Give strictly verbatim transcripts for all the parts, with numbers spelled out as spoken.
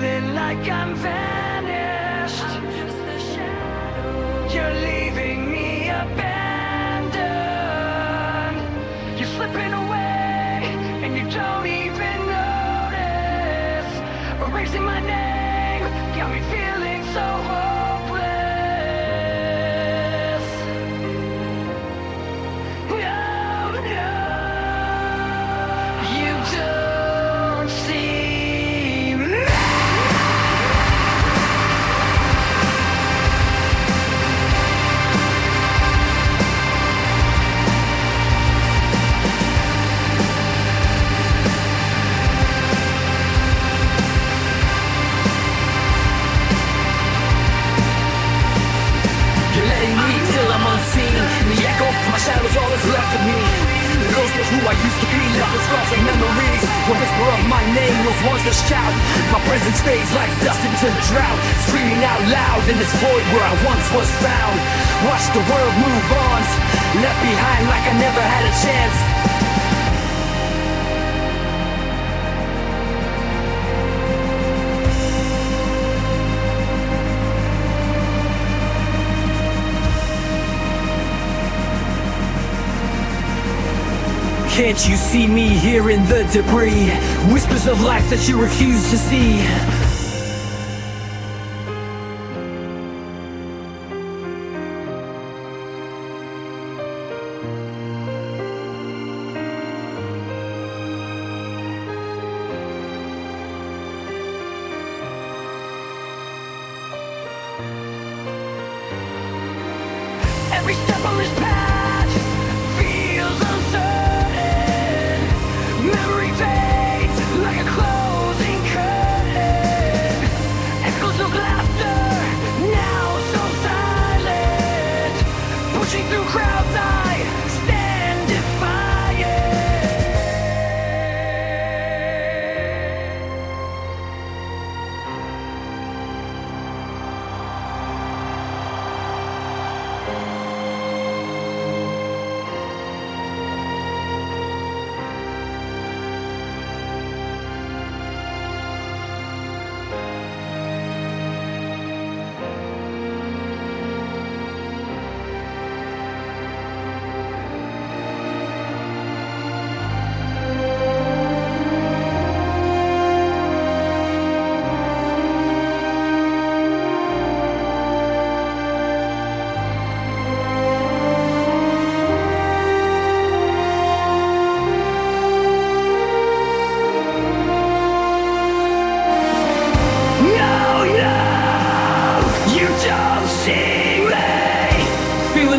feeling like I'm vanished. I'm just a shadow. You're leaving me abandoned. You're slipping away and you don't even notice. Erasing my name got me feeling so hopeless. No, no. You don't see. Shadows, all that's left of me. Those were who I used to be, left with scars and memories. One whisper of my name, those ones that shout. My presence fades like dust into the drought, screaming out loud in this void where I once was found. Watch the world move on, left behind like I never had a chance. Can't you see me here in the debris? Whispers of life that you refuse to see. Every step on this path feels uncertain. Memory fades like a closing curtain. Echoes of laughter, now so silent. Pushing through crowds, I stand defiant.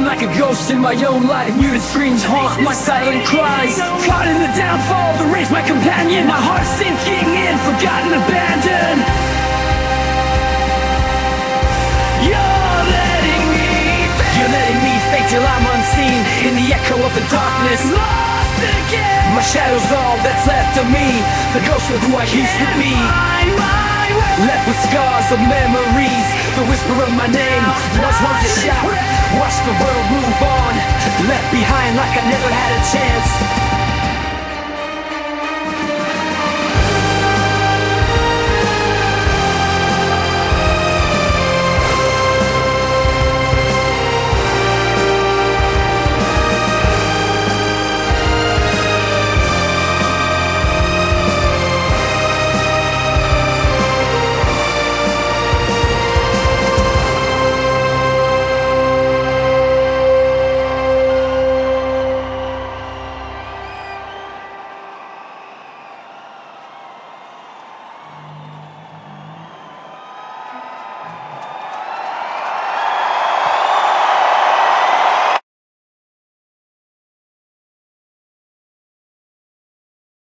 Like a ghost in my own life, muted screams haunt my silent cries. Caught in the downfall, the race my companion. My heart sinking in, forgotten, abandoned. You're letting me fade. You're letting me fade till I'm unseen in the echo of the darkness. Lost again. My shadow's all that's left of me, the ghost of who I used to be. Left with scars of memories, the whisper of my name was once a shout. Watch the world move on, left behind like I never had a chance.